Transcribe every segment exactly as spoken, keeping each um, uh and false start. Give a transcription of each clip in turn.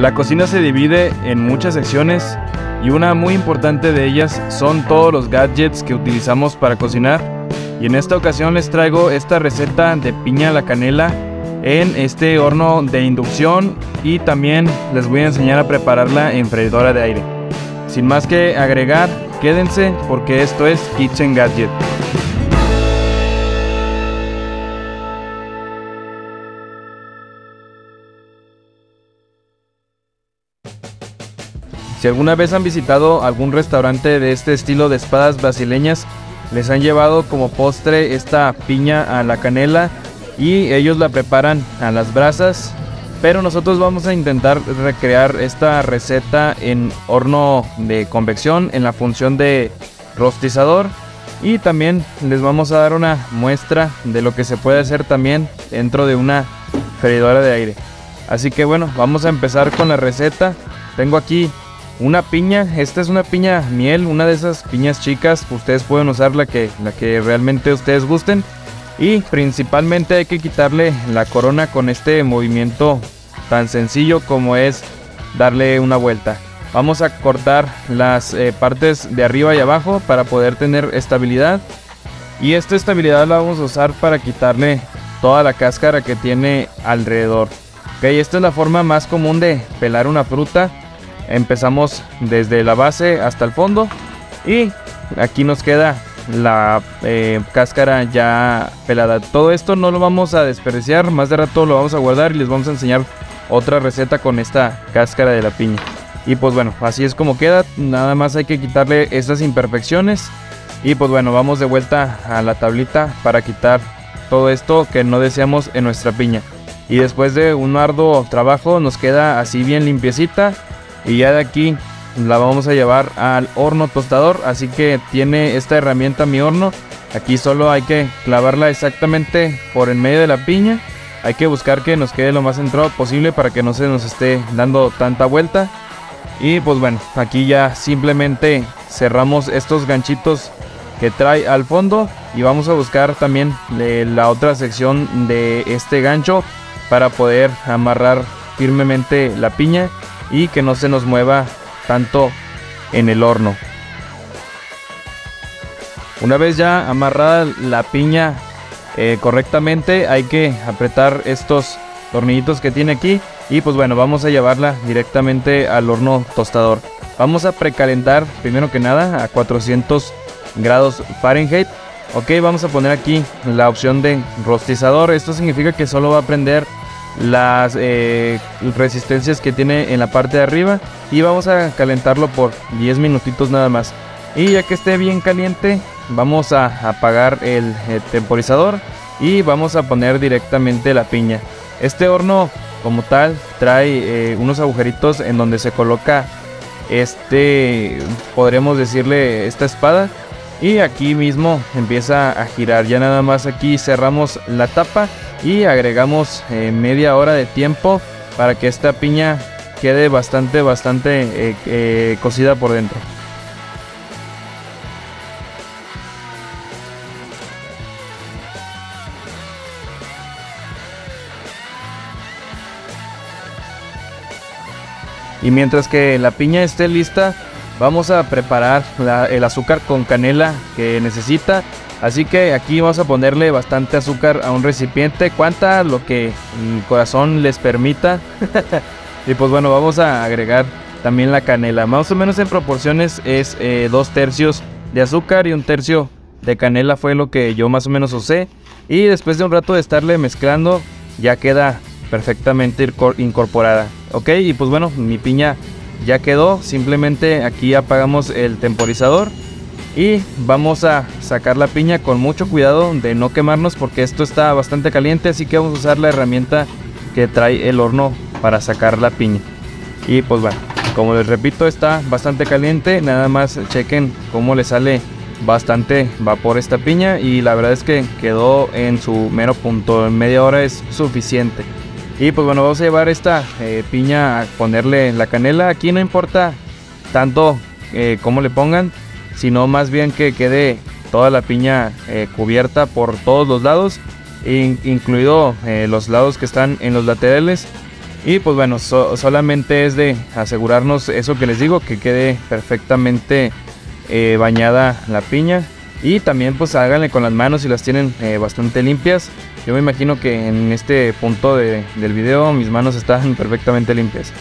La cocina se divide en muchas secciones y una muy importante de ellas son todos los gadgets que utilizamos para cocinar, y en esta ocasión les traigo esta receta de piña a la canela en este horno de inducción, y también les voy a enseñar a prepararla en freidora de aire. Sin más que agregar, quédense porque esto es Kitchen Gadget. Si alguna vez han visitado algún restaurante de este estilo de espadas brasileñas, les han llevado como postre esta piña a la canela y ellos la preparan a las brasas, pero nosotros vamos a intentar recrear esta receta en horno de convección en la función de rostizador, y también les vamos a dar una muestra de lo que se puede hacer también dentro de una freidora de aire. Así que bueno, vamos a empezar con la receta. Tengo aquí una piña, esta es una piña miel, una de esas piñas chicas, ustedes pueden usar la que, la que realmente ustedes gusten. Y principalmente hay que quitarle la corona con este movimiento tan sencillo como es darle una vuelta. Vamos a cortar las eh, partes de arriba y abajo para poder tener estabilidad. Y esta estabilidad la vamos a usar para quitarle toda la cáscara que tiene alrededor. Ok, esta es la forma más común de pelar una fruta. Empezamos desde la base hasta el fondo y aquí nos queda la eh, cáscara ya pelada. Todo esto no lo vamos a desperdiciar, más de rato lo vamos a guardar y les vamos a enseñar otra receta con esta cáscara de la piña. Y pues bueno, así es como queda, nada más hay que quitarle estas imperfecciones. Y pues bueno, vamos de vuelta a la tablita para quitar todo esto que no deseamos en nuestra piña. Y después de un arduo trabajo nos queda así bien limpiecita. Y ya de aquí la vamos a llevar al horno tostador, así que tiene esta herramienta mi horno. Aquí solo hay que clavarla exactamente por en medio de la piña. Hay que buscar que nos quede lo más centrado posible para que no se nos esté dando tanta vuelta. Y pues bueno, aquí ya simplemente cerramos estos ganchitos que trae al fondo. Y vamos a buscar también la otra sección de este gancho para poder amarrar firmemente la piña y que no se nos mueva tanto en el horno. Una vez ya amarrada la piña eh, correctamente, hay que apretar estos tornillitos que tiene aquí y pues bueno, vamos a llevarla directamente al horno tostador. Vamos a precalentar primero que nada a cuatrocientos grados Fahrenheit. Ok, vamos a poner aquí la opción de rostizador. Esto significa que solo va a prender las eh, resistencias que tiene en la parte de arriba, y vamos a calentarlo por diez minutitos nada más. Y ya que esté bien caliente vamos a apagar el eh, temporizador y vamos a poner directamente la piña. Este horno como tal trae eh, unos agujeritos en donde se coloca este, podremos decirle, esta espada, y aquí mismo empieza a girar. Ya nada más aquí cerramos la tapa y agregamos eh, media hora de tiempo para que esta piña quede bastante bastante eh, eh, cocida por dentro. Y mientras que la piña esté lista vamos a preparar la, el azúcar con canela que necesita. Así que aquí vamos a ponerle bastante azúcar a un recipiente, cuanta lo que el corazón les permita. Y pues bueno, vamos a agregar también la canela. Más o menos en proporciones es eh, dos tercios de azúcar y un tercio de canela, fue lo que yo más o menos usé. Y después de un rato de estarle mezclando ya queda perfectamente incorporada. Ok, y pues bueno, mi piña ya quedó. Simplemente aquí apagamos el temporizador y vamos a sacar la piña con mucho cuidado de no quemarnos porque esto está bastante caliente, así que vamos a usar la herramienta que trae el horno para sacar la piña. Y pues bueno, como les repito, está bastante caliente, nada más chequen cómo le sale bastante vapor esta piña, y la verdad es que quedó en su mero punto. En media hora es suficiente. Y pues bueno, vamos a llevar esta eh, piña a ponerle la canela. Aquí no importa tanto eh, cómo le pongan, sino más bien que quede toda la piña eh, cubierta por todos los lados, in, incluido eh, los lados que están en los laterales. Y pues bueno, so, solamente es de asegurarnos eso que les digo, que quede perfectamente eh, bañada la piña. Y también pues háganle con las manos si las tienen eh, bastante limpias. Yo me imagino que en este punto de, del video mis manos están perfectamente limpias.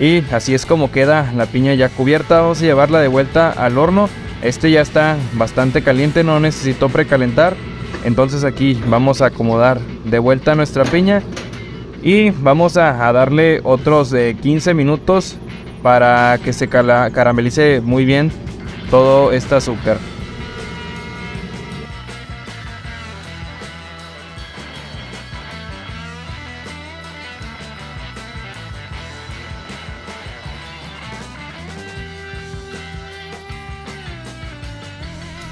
Y así es como queda la piña ya cubierta. Vamos a llevarla de vuelta al horno. Este ya está bastante caliente, no necesitó precalentar. Entonces aquí vamos a acomodar de vuelta nuestra piña. Y vamos a, a darle otros eh, quince minutos para que se cala, caramelice muy bien todo este azúcar.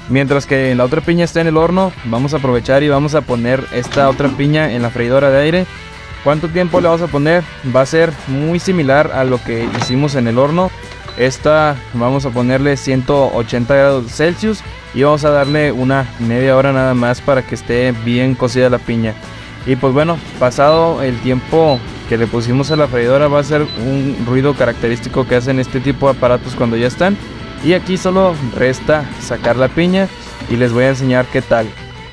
Mientras que la otra piña está en el horno, vamos a aprovechar y vamos a poner esta otra piña en la freidora de aire. ¿Cuánto tiempo le vamos a poner? Va a ser muy similar a lo que hicimos en el horno. Esta vamos a ponerle ciento ochenta grados Celsius y vamos a darle una media hora nada más para que esté bien cocida la piña. Y pues bueno, pasado el tiempo que le pusimos a la freidora, va a ser un ruido característico que hacen este tipo de aparatos cuando ya están. Y aquí solo resta sacar la piña y les voy a enseñar qué tal.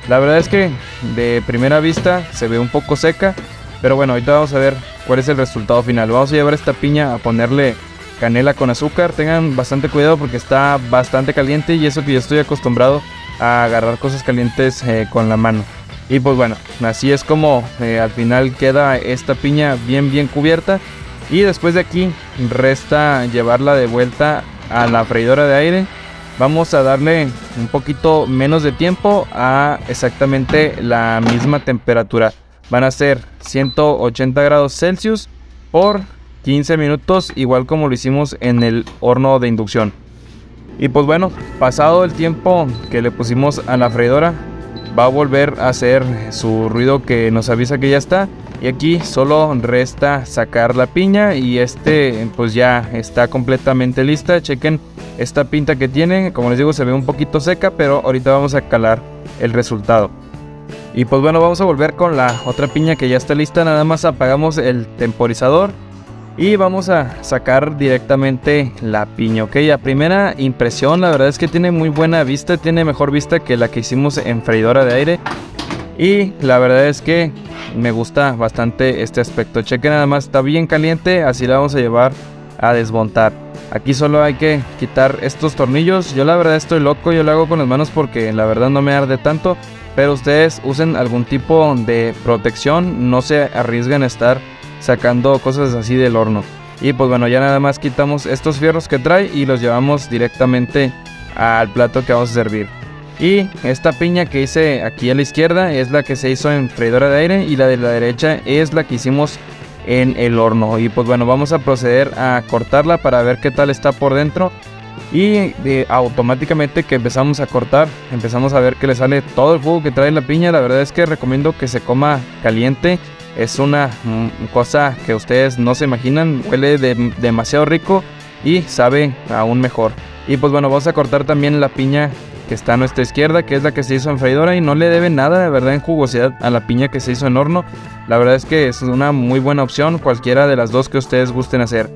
La verdad es que de primera vista se ve un poco seca, pero bueno, ahorita vamos a ver cuál es el resultado final. Vamos a llevar esta piña a ponerle canela con azúcar. Tengan bastante cuidado porque está bastante caliente, y eso que yo estoy acostumbrado a agarrar cosas calientes eh, con la mano. Y pues bueno, así es como eh, al final queda esta piña bien bien cubierta. Y después de aquí resta llevarla de vuelta a la freidora de aire. Vamos a darle un poquito menos de tiempo, a exactamente la misma temperatura. Van a ser ciento ochenta grados Celsius por quince minutos, igual como lo hicimos en el horno de inducción. Y pues bueno, pasado el tiempo que le pusimos a la freidora, va a volver a hacer su ruido que nos avisa que ya está. Y aquí solo resta sacar la piña, y este pues ya está completamente lista. Chequen esta pinta que tiene, como les digo, se ve un poquito seca, pero ahorita vamos a calar el resultado. Y pues bueno, vamos a volver con la otra piña que ya está lista. Nada más apagamos el temporizador y vamos a sacar directamente la piña. Ok, a primera impresión la verdad es que tiene muy buena vista, tiene mejor vista que la que hicimos en freidora de aire. Y la verdad es que me gusta bastante este aspecto. Chequen nada más, está bien caliente, así la vamos a llevar a desmontar. Aquí solo hay que quitar estos tornillos. Yo la verdad estoy loco, yo lo hago con las manos porque la verdad no me arde tanto. Pero ustedes usen algún tipo de protección, no se arriesguen a estar sacando cosas así del horno. Y pues bueno, ya nada más quitamos estos fierros que trae y los llevamos directamente al plato que vamos a servir. Y esta piña que hice aquí a la izquierda es la que se hizo en freidora de aire, y la de la derecha es la que hicimos en el horno. Y pues bueno, vamos a proceder a cortarla para ver qué tal está por dentro. Y eh, automáticamente que empezamos a cortar, empezamos a ver que le sale todo el jugo que trae la piña. La verdad es que recomiendo que se coma caliente, es una mm, cosa que ustedes no se imaginan. Huele de, demasiado rico y sabe aún mejor. Y pues bueno, vamos a cortar también la piña que está a nuestra izquierda, que es la que se hizo en freidora, y no le debe nada de verdad en jugosidad a la piña que se hizo en horno. La verdad es que es una muy buena opción, cualquiera de las dos que ustedes gusten hacer.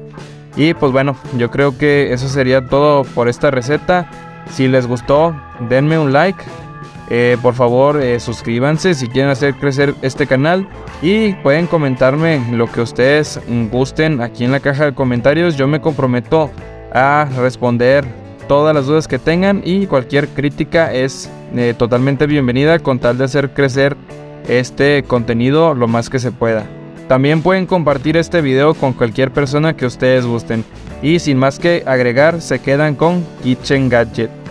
Y pues bueno, yo creo que eso sería todo por esta receta. Si les gustó, denme un like, eh, por favor eh, suscríbanse si quieren hacer crecer este canal, y pueden comentarme lo que ustedes gusten aquí en la caja de comentarios. Yo me comprometo a responder todas las dudas que tengan, y cualquier crítica es eh, totalmente bienvenida con tal de hacer crecer este contenido lo más que se pueda. También pueden compartir este video con cualquier persona que ustedes gusten. Y sin más que agregar, se quedan con Kitchen Gadget.